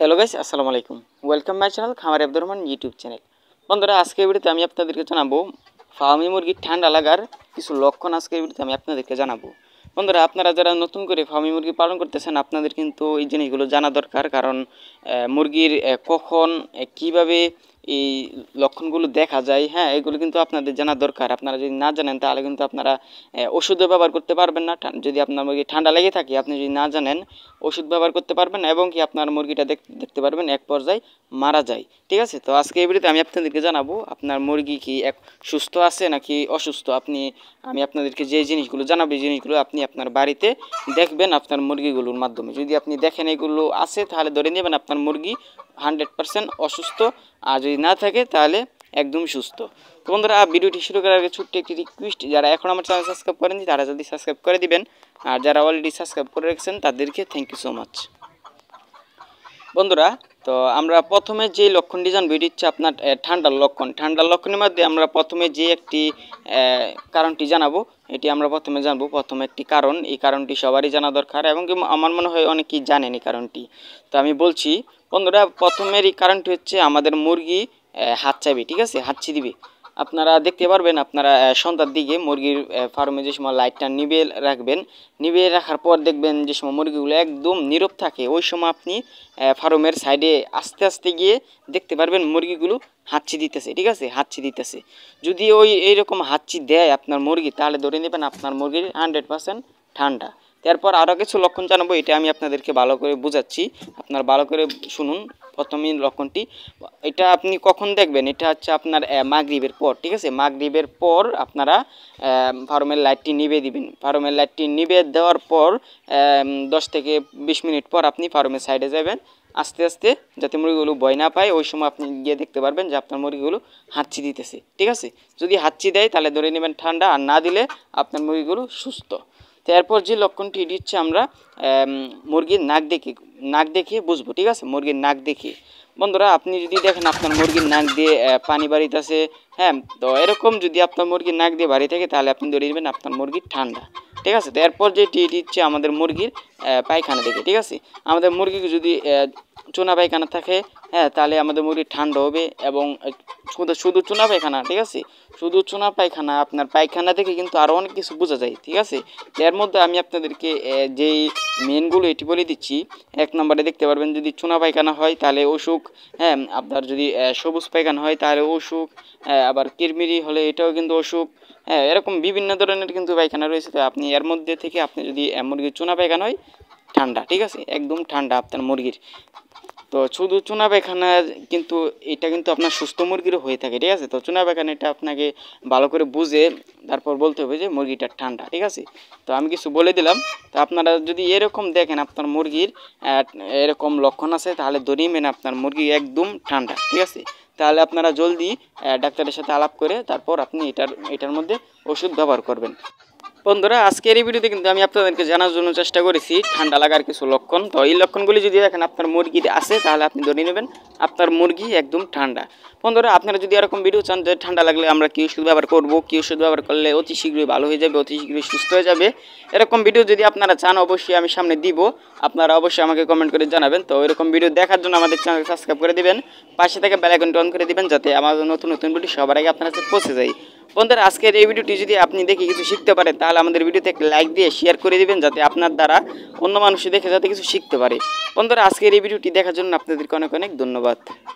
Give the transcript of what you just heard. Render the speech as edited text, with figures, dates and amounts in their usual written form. Hello guys अस्सलामु आलैकुम welcome my channel खामार Abdur Rahman YouTube channel बंधुरा आज के भिडियोते आमि आपनादेरके जानाबो फार्मी मुरगिर ठंडा लागार किछु लक्षण। आज के भिडियोते आमि आपनादेरके जानाबो बंधुरा आपनारा जारा नतुन करे फार्मी मुरगि पालन करतेछेन आपनादेर किन्तु एइ जिनिसगुलो जाना दरकार, कारण मुरगिर कखन किभाबे এই লক্ষণগুলো দেখা যায়। হ্যাঁ, এগুলো কিন্তু আপনাদের জানা দরকার। আপনারা যদি না জানেন তাহলে কিন্তু আপনারা ওষুধ ব্যবহার করতে পারবেন না। যদি আপনার মুরগি ঠান্ডা লেগে থাকে আপনি যদি না জানেন ওষুধ ব্যবহার করতে পারবেন এবং কি আপনার মুরগিটা দেখতে পারবেন এক পর্যায়ে মারা যায়। ঠিক আছে, তো আজকে এই ভিডিওতে আমি আপনাদেরকে জানাবো আপনার মুরগি কি সুস্থ আছে নাকি অসুস্থ। আমি আপনাদেরকে যে জিনিসগুলো জানাবো এই জিনিসগুলো আপনি আপনার বাড়িতে দেখবেন আপনার মুরগিগুলোর মাধ্যমে। যদি আপনি দেখেন এগুলো আছে তাহলে ধরে নেবেন আপনার মুরগি 100% অসুস্থ, আর যদি না থাকে তাহলে একদম সুস্থ। তো বন্ধুরা ভিডিওটি শুরু করার আগে ছোট্ট একটি রিকোয়েস্ট, যারা এখন আমার চ্যানেল সাবস্ক্রাইব করেননি তারা যদি সাবস্ক্রাইব করে দিবেন, আর যারা অলরেডি সাবস্ক্রাইব করে রেখেছেন তাদেরকে থ্যাংক ইউ সো মাচ। বন্ধুরা তো আমরা প্রথমে যে লক্ষণটি জানবো এটি হচ্ছে আপনার ঠান্ডার লক্ষণ। ঠান্ডার লক্ষণের মধ্যে আমরা প্রথমে যে একটি কারণটি জানাবো এটি আমরা প্রথমে জানবো। প্রথমে একটি কারণ, এই কারণটি সবারই জানা দরকার এবং আমার মনে হয় অনেকেই জানেন এই কারণটি। তো আমি বলছি বন্ধুরা, প্রথমের এই কারণটি হচ্ছে আমাদের মুরগি হাত চাইবে। ঠিক আছে, হাঁচি দিবে। আপনারা দেখতে পারবেন আপনারা সন্ধ্যার দিকে মুরগির ফার্মে যে সময় লাইটটা নিভে রাখবেন, নিভে রাখার পর দেখবেন যে সময় মুরগিগুলো একদম নীরব থাকে ওই সময় আপনি ফার্মের সাইডে আস্তে আস্তে গিয়ে দেখতে পারবেন মুরগিগুলো হাঁচি দিতেছে। ঠিক আছে, হাঁচি দিতেছে। যদি ওই এইরকম হাঁচি দেয় আপনার মুরগি তাহলে ধরে নেবেন আপনার মুরগির 100% ঠান্ডা। তারপর আরও কিছু লক্ষণ জানাবো, এটা আমি আপনাদেরকে ভালো করে বোঝাচ্ছি, আপনার ভালো করে শুনুন। প্রথমেই লক্ষণটি এটা আপনি কখন দেখবেন, এটা হচ্ছে আপনার মাগরিবের পর। ঠিক আছে, মাগরিবের পর আপনারা ফার্মের লাইটটি নিভে দিবেন। ফার্মের লাইটটি নিভে দেওয়ার পর 10 থেকে 20 মিনিট পর আপনি ফার্মের সাইডে যাবেন আস্তে আস্তে, যাতে মুরগিগুলো ভয় না পায়। ওই সময় আপনি গিয়ে দেখতে পারবেন যে আপনার মুরগিগুলো হাঁচি দিতেছে। ঠিক আছে, যদি হাঁচি দেয় তাহলে ধরে নেবেন ঠান্ডা, আর না দিলে আপনার মুরগিগুলো সুস্থ। তারপর যে লক্ষণটি দিচ্ছে আমরা মুরগির নাক দেখে বুঝবো। ঠিক আছে, মুরগির নাক দেখে বন্ধুরা আপনি যদি দেখেন আপনার মুরগির নাক দিয়ে পানি বাড়িতেছে, হ্যাঁ, তো এরকম যদি আপনার মুরগির নাক দিয়ে বাড়ি থাকে তাহলে আপনি ধরে নেবেন আপনার মুরগির ঠান্ডা। ঠিক আছে, তারপর যে টি দিচ্ছে আমাদের মুরগির পায়খানা দেখে। ঠিক আছে, আমাদের মুরগিকে যদি চুনা পায়খানা থাকে, হ্যাঁ, তাহলে আমাদের মুরগি ঠান্ডা হবে। এবং শুধু চুনা পায়খানা, ঠিক আছে, শুধু চুনা পায়খানা আপনার পায়খানা থেকে কিন্তু আরও অনেক কিছু বোঝা যায়। ঠিক আছে, এর মধ্যে আমি আপনাদেরকে যেই মেনগুলো এটি বলে দিচ্ছি। 1 নম্বরে দেখতে পারবেন যদি চুনা পায়খানা হয় তাহলে অসুখ, হ্যাঁ, আপনার যদি সবুজ পায়খানা হয় তাহলে অসুখ, আবার কিরমিরি হলে এটাও কিন্তু অসুখ, হ্যাঁ, এরকম বিভিন্ন ধরনের কিন্তু পায়খানা রয়েছে। তো আপনি এর মধ্যে থেকে আপনি যদি মুরগির চুনা পায়খানা হয় ঠান্ডা। ঠিক আছে, একদম ঠান্ডা আপনার মুরগির। তো শুধু চুনা পায়খানা কিন্তু এটা কিন্তু আপনার সুস্থ মুরগিরও হয়ে থাকে। ঠিক আছে, তো চুনা পায়খানা এটা আপনাকে ভালো করে বুঝে তারপর বলতে হবে যে মুরগিটা ঠান্ডা। ঠিক আছে, তো আমি কিছু বলে দিলাম। তো আপনারা যদি এরকম দেখেন আপনার মুরগির এরকম লক্ষণ আছে তাহলে ধরেই মেনে আপনার মুরগি একদম ঠান্ডা। ঠিক আছে, তাহলে আপনারা জলদি ডাক্তারের সাথে আলাপ করে তারপর আপনি এটার মধ্যে ওষুধ ব্যবহার করবেন। বন্ধুরা আজকের এই ভিডিওতে কিন্তু আমি আপনাদেরকে জানার জন্য চেষ্টা করেছি ঠান্ডা লাগার কিছু লক্ষণ। তো এই লক্ষণগুলি যদি দেখেন আপনার মুরগির আছে তাহলে আপনি ধরে নেবেন আপনার মুরগি একদম ঠান্ডা। বন্ধুরা আপনারা যদি এরকম ভিডিও চান যে ঠান্ডা লাগলে আমরা কী ওষুধ ব্যবহার করবো, কী ওষুধ ব্যবহার করলে অতি শীঘ্রই ভালো হয়ে যাবে, অতি শীঘ্রই সুস্থ হয়ে যাবে, এরকম ভিডিও যদি আপনারা চান অবশ্যই আমি সামনে দিব। আপনারা অবশ্যই আমাকে কমেন্ট করে জানাবেন। তো এরকম ভিডিও দেখার জন্য আমাদের চ্যানেল সাবস্ক্রাইব করে দেবেন, পাশে থেকে বেল আইকনটি অন করে দেবেন যাতে আমাদের নতুন নতুন ভিডিও সবার আগে আপনার কাছে পৌঁছে যায়। বন্ধুরা আজকের এই ভিডিওটি যদি আপনি দেখে কিছু শিখতে পারেন তাহলে আমাদের ভিডিওতে একটা লাইক দিয়ে শেয়ার করে দেবেন যাতে আপনার দ্বারা অন্য মানুষ দেখে যাতে কিছু শিখতে পারে। বন্ধুরা আজকের এই ভিডিওটি দেখার জন্য আপনাদেরকে অনেক অনেক ধন্যবাদ।